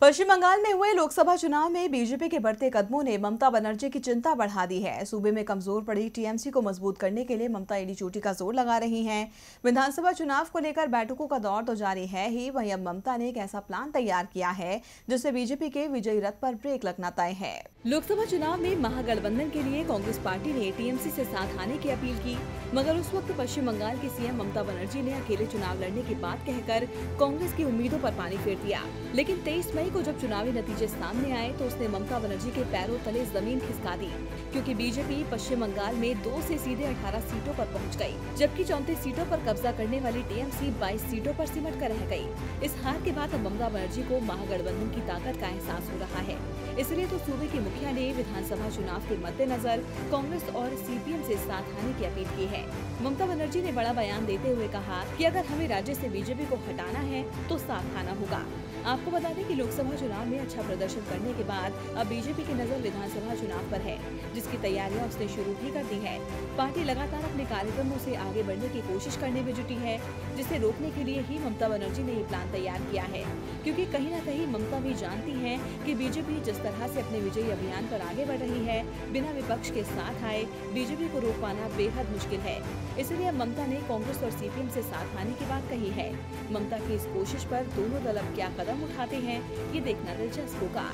पश्चिम बंगाल में हुए लोकसभा चुनाव में बीजेपी के बढ़ते कदमों ने ममता बनर्जी की चिंता बढ़ा दी है। सूबे में कमजोर पड़ी टीएमसी को मजबूत करने के लिए ममता एडी चोटी का जोर लगा रही हैं। विधानसभा चुनाव को लेकर बैठकों का दौर तो जारी है ही, वहीं अब ममता ने एक ऐसा प्लान तैयार किया है जिससे बीजेपी के विजयी रथ पर ब्रेक लगना तय है। लोकसभा चुनाव में महागठबंधन के लिए कांग्रेस पार्टी ने टीएमसी से साथ आने की अपील की, मगर उस वक्त पश्चिम बंगाल की सीएम ममता बनर्जी ने अकेले चुनाव लड़ने की बात कहकर कांग्रेस की उम्मीदों पर पानी फेर दिया। लेकिन 23 मई को जब चुनावी नतीजे सामने आए तो उसने ममता बनर्जी के पैरों तले जमीन खिसका दी, क्योंकि बीजेपी पश्चिम बंगाल में 2 से सीधे 18 सीटों पर पहुंच गई, जबकि 34 सीटों पर कब्जा करने वाली टीएमसी 22 सीटों पर सिमट कर रह गई। इस हार के बाद अब ममता बनर्जी को महागठबंधन की ताकत का एहसास हो रहा है, इसलिए तो सूबे के मुखिया ने विधानसभा चुनाव के मद्देनजर कांग्रेस और CPM से साथ आने की अपील की है। ममता बनर्जी ने बड़ा बयान देते हुए कहा कि अगर हमें राज्य से बीजेपी को हटाना है तो साथ आना होगा। आपको बता दें कि लोकसभा चुनाव में अच्छा प्रदर्शन करने के बाद अब बीजेपी की नजर विधानसभा चुनाव पर है, जिसकी तैयारियां उसने शुरू भी कर दी है। पार्टी लगातार अपने कार्यक्रमों से आगे बढ़ने की कोशिश करने में जुटी है, जिसे रोकने के लिए ही ममता बनर्जी ने ये प्लान तैयार किया है, क्योंकि कहीं न कहीं ममता भी जानती है कि बीजेपी जिस तरह से अपने विजयी अभियान पर आगे बढ़ रही है, बिना विपक्ष के साथ आए बीजेपी को रोक पाना बेहद मुश्किल है। इसलिए अब ममता ने कांग्रेस और CPM से साथ आने की बात कही है। ममता की इस कोशिश पर दोनों दल अब क्या कदम उठाते हैं, ये देखना दिलचस्प होगा।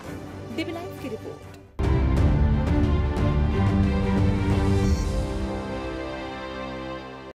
दिव्य लाइव की रिपोर्ट।